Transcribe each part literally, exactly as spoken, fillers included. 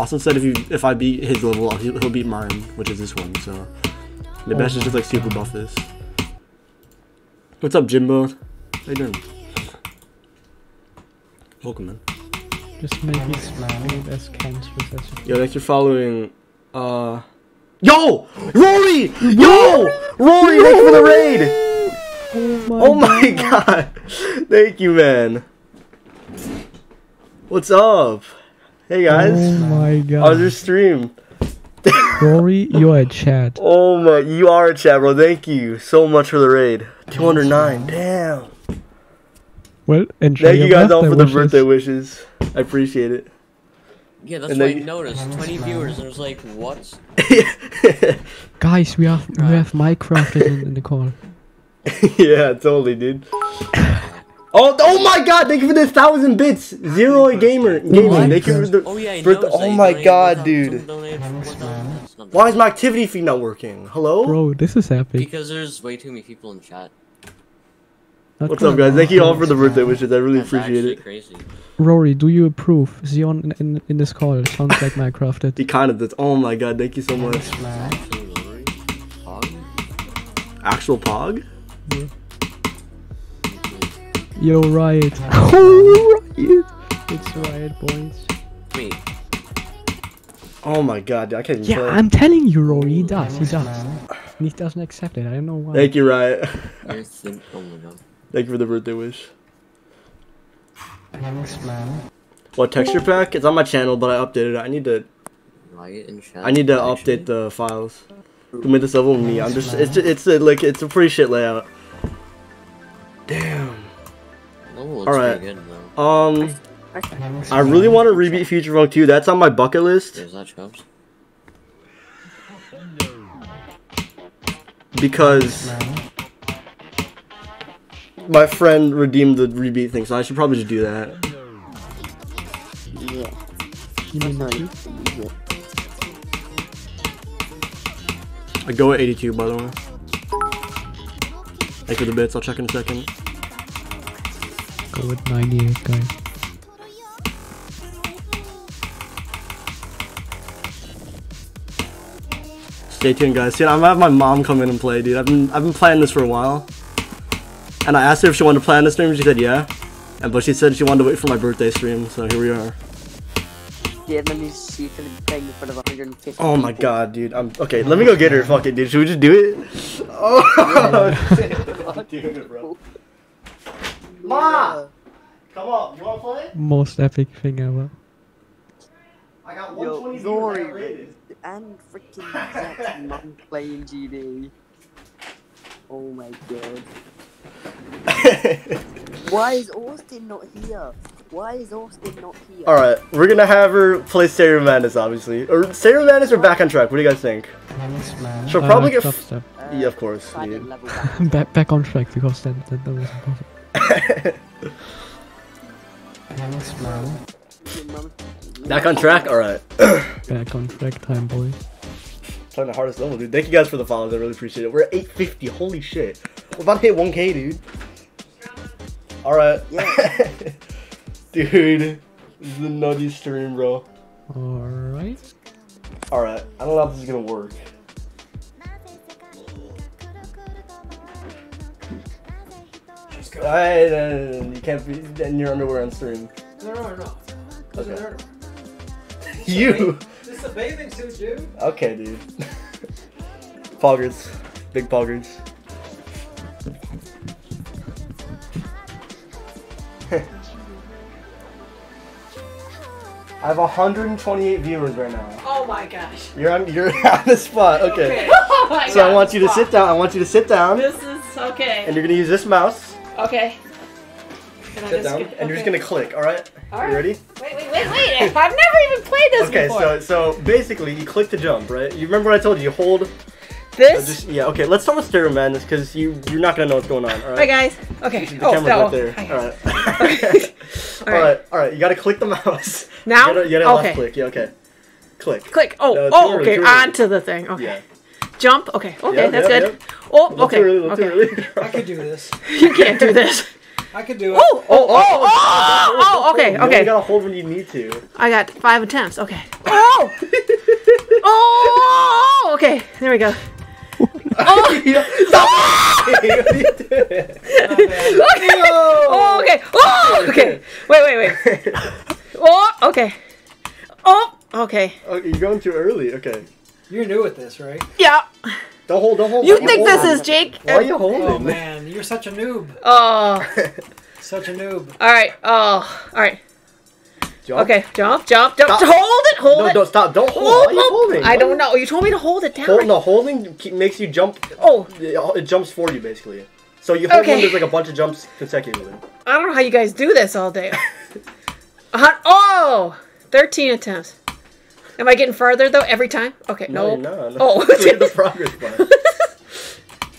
Also said if you if I beat his level, he'll, he'll beat mine, which is this one. So maybe I should just like super buff this. What's up, Jimbo? How you doing? Welcome, man. Just make me smile as cancerous as you can. Yeah, like you're following. Uh. Yo, Rory! Yo, Rory! Rory! Thanks for the raid. Oh my, oh my god. God! Thank you, man. What's up? Hey guys! Oh my god! How's your stream? Rory, you're a chat. Oh my, you are a chat, bro. Thank you so much for the raid. Two hundred nine. Damn. Well, and thank you guys all for the wishes. Birthday wishes. I appreciate it. Yeah, that's and why I noticed. Twenty viewers, and I was like, what? Guys, we have we have Minecraft in, in the call. Yeah, totally, dude. Oh, oh my god, thank you for the thousand bits. Zero gamer gaming. Thank you for the oh, yeah, for the, oh my god, dude. Why is my activity feed not working? Hello? Bro, this is epic. Because there's way too many people in chat. That's What's up, guys? Thank you all for the birthday wishes. I really That's appreciate it. Crazy. Rory, do you approve? Zion in, in, in this call sounds like Minecraft. He kind of does. Oh my god, thank you so much. Actual Pog? Yeah. Yo, Riot. Oh, Riot. It's Riot, boys. Wait. Oh my god, I can't even yeah, play. I'm telling you, Rory, he does, he does. And he doesn't accept it, I don't know why. Thank you, Riot. Thank you for the birthday wish. What, texture pack? It's on my channel, but I updated it. I need to... Riot and chat. I need to update the files. Who made this level? Me. I'm just... It's, it's, a, like, it's a pretty shit layout. Damn. All right. Good, um, I really want to rebeat Future Funk too. That's on my bucket list. That because my friend redeemed the rebeat thing, so I should probably just do that. Yeah. I go at eighty-two, by the way. Thank you for the bits. I'll check in a second. Go with ninety-eight, guys. Stay tuned, guys. See, I'm gonna have my mom come in and play, dude. I've been I've been playing this for a while, and I asked her if she wanted to play on the stream. She said yeah, and but she said she wanted to wait for my birthday stream. So here we are. Yeah, let me see if I'm playing in front of one hundred fifty. Oh my people. God, dude. I'm okay. Let me go get her. Fuck it, dude. Should we just do it? Oh, dude, bro. Ma! Come on, you wanna play? Most epic thing ever. I got one twenty. Yo, Rory, and freaking Zach's mom playing G D. Oh my god. Why is Austin not here? Why is Austin not here? Alright, we're gonna have her play Stereo Madness, obviously. Or Stereo Madness or Back on Track, what do you guys think? She'll probably uh, get... F uh, yeah, of course. back, back on Track, because that, that, that was impossible. Back on track? Alright. Back on track time, boys. Playing the hardest level, dude. Thank you guys for the follows. I really appreciate it. We're at eight fifty. Holy shit. We're about to hit one K, dude. Alright. Yeah. Dude. This is a nutty stream, bro. Alright. Alright. I don't know if this is gonna work. I, uh, you can't be in your underwear on stream. No, no, no. This okay. Is this you! Is this is a bathing suit, dude. Okay, dude. Poggers. Big poggers. I have one hundred twenty-eight viewers right now. Oh my gosh. You're on, you're on the spot. Okay. Okay. Oh my so God, I want you to spot. sit down. I want you to sit down. This is okay. And you're going to use this mouse. Okay. Can Sit I down, get, and okay. you're just gonna click. All right. All right. You ready? Wait, wait, wait, wait! I've never even played this okay, before. Okay, so so basically, you click to jump, right? You remember what I told you? You hold this. Uh, just, yeah. Okay. Let's start with Stereo Madness because you you're not gonna know what's going on. All right. Hi guys. Okay. The oh, camera's right there. Hi. All right. Okay. All right. All right. All right. You gotta click the mouse. Now. You gotta, you gotta okay. Left click. Yeah. Okay. Click. Click. Oh. No, oh. Early, okay. Onto the thing. Okay. Yeah. Jump. Okay. Okay. Yep, that's yep, good. Yep. Oh. Okay. Early, okay. I could do this. You can't do this. I can do it. Oh, oh, oh, oh, oh, okay, okay. You gotta hold when you need to. I got five attempts, okay. Oh! Oh! Okay, there we go. Oh! You know, oh! You did it. Okay. Oh, okay. Oh, okay. Wait, wait, wait. Oh, okay. Oh, okay. Oh, you're going too early, okay. You're new at this, right? Yeah. Don't hold, don't hold. You think this is Jake? Why are you holding? Oh, man, you're such a noob. Oh. Such a noob. All right. Oh, all right. Jump. Okay, jump, jump, jump. Stop. Hold it, hold no, it. No, don't stop. Don't hold. hold Why are you holding? I don't know. You told me to hold it down. Hold, no, holding makes you jump. Oh. It jumps for you, basically. So you hold okay. one, there's like a bunch of jumps consecutively. I don't know how you guys do this all day. uh, oh, thirteen attempts. Am I getting farther, though, every time? Okay, no. No, no. Oh. Look at the progress bar.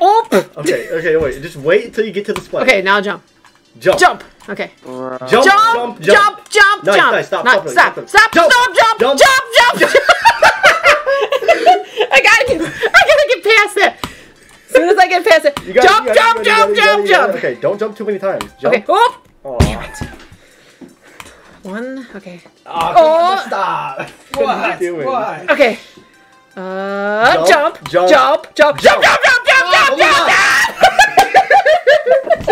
Oh. Okay, okay, wait. Just wait until you get to the spot. Okay, now jump. Jump. Jump. Okay. Jump, jump, jump, jump, jump, jump. Nice, nice. Stop, Not, stop, stop, stop, jump, stop, jump, jump, jump, jump. jump. I gotta get, I gotta get past it. As soon as I get past it. Jump, it, jump, it, jump, it, jump, it, jump. Okay, don't jump too many times. Jump. Okay. Oh. Aww. Damn it. One. Okay. Oh, oh. Stop. What? What are you doing? What? Okay. Uh, jump, jump, jump, jump, jump, jump, jump, jump, jump, jump, jump.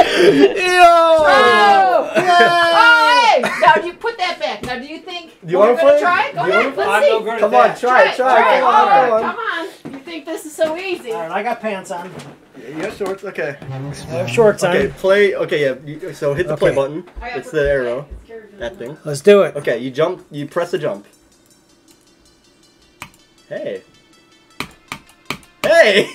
Yo! Oh! Hey! Now do you put that back? Now do you think you want to try it? Go you ahead, let's see. No come on, try, try, try. Come on, on. Come on. You think this is so easy? All right, I got pants on. Yeah, you have shorts, okay. I have shorts on. Okay, play. Okay, yeah. So hit the okay. play button. It's the arrow. It's that thing. Let's do it. Okay, you jump. You press the jump. Hey. Hey.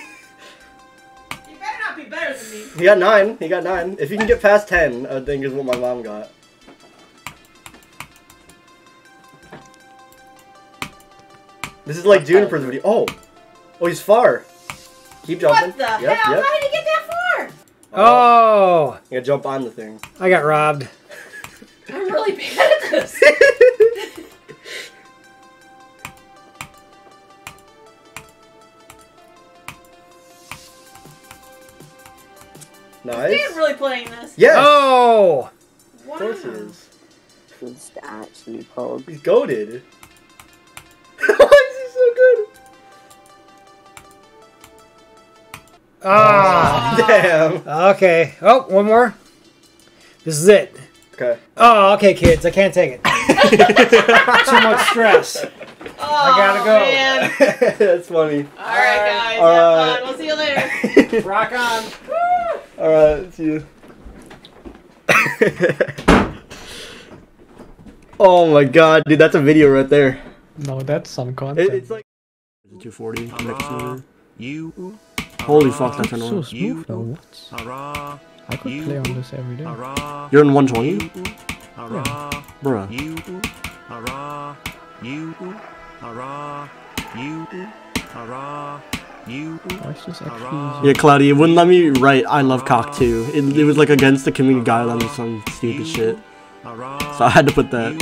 Better than me. He got nine. He got nine. If you can get past ten, I think is what my mom got. This is like Juniper's video. Oh, oh, he's far. Keep jumping. What the yep, hell? Yep. How did he get that far? Oh, you gotta jump on the thing. I got robbed. I'm really bad at this. Nice. Is Dan really playing this? Yes. Oh. Wow. Of course he is. He's the absolute pog. He's goated. Why is he so good? Ah. Oh, damn. Okay. Oh, one more. This is it. Okay. Oh, okay, kids. I can't take it. Too much stress. Oh, I gotta go. Man. That's funny. All right, guys. All have right. fun. We'll see you later. Rock on. All right, see you. Oh my God, dude, that's a video right there. No, that's some content. It, it's like two forty. Uh, you. Holy uh, fuck, that's so smooth. No, what? Uh, I could you, play on this every day. Uh, You're in one twenty. Uh, yeah. Bruh. You. Uh, you. Uh, you. Uh, You, yeah, Cloudy, it wouldn't let me write I love cock too. It, it was like against the community guidelines or some stupid shit. So I had to put that.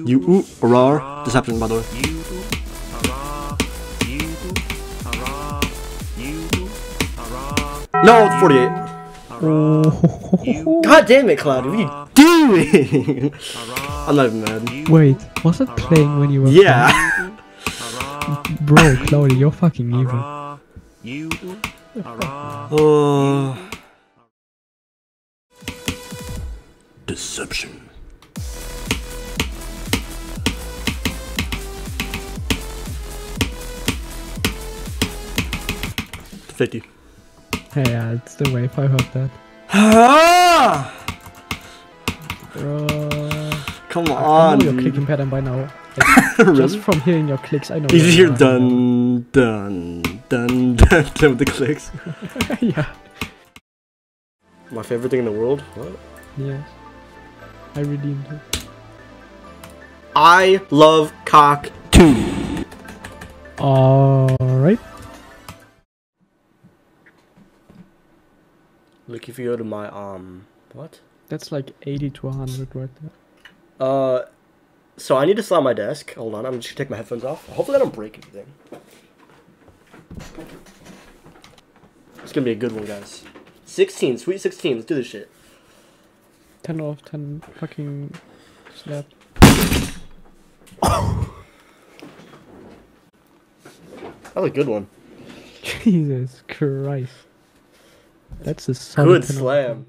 You ooh, hurrah. This happened, by the way. You hurrah. You hurrah. You hurrah. No, forty-eight. Oh. God damn it, Cloud. What are you doing? I'm not even mad. Wait, was it playing when you were Yeah. Playing? Bro, Cloudy, you're fucking evil. Oh. Deception. fifty. Hey, yeah, it's the wave. I heard that. Ah! Bro. Come on. I know your clicking pattern by now. Like, just from hearing your clicks, I know. You hear dun, dun, dun, dun, dun with the clicks. Yeah. My favorite thing in the world? What? Yes. I redeemed it. I love cock too. All right. Look, if you go to my um, what? That's like eighty to one hundred right there. Uh, so I need to slide my desk. Hold on, I'm just gonna take my headphones off. Hopefully I don't break anything. It's gonna be a good one, guys. sixteen, sweet sixteen. Let's do this shit. ten off ten fucking slap. Oh. That was a good one. Jesus Christ. That's a good slam.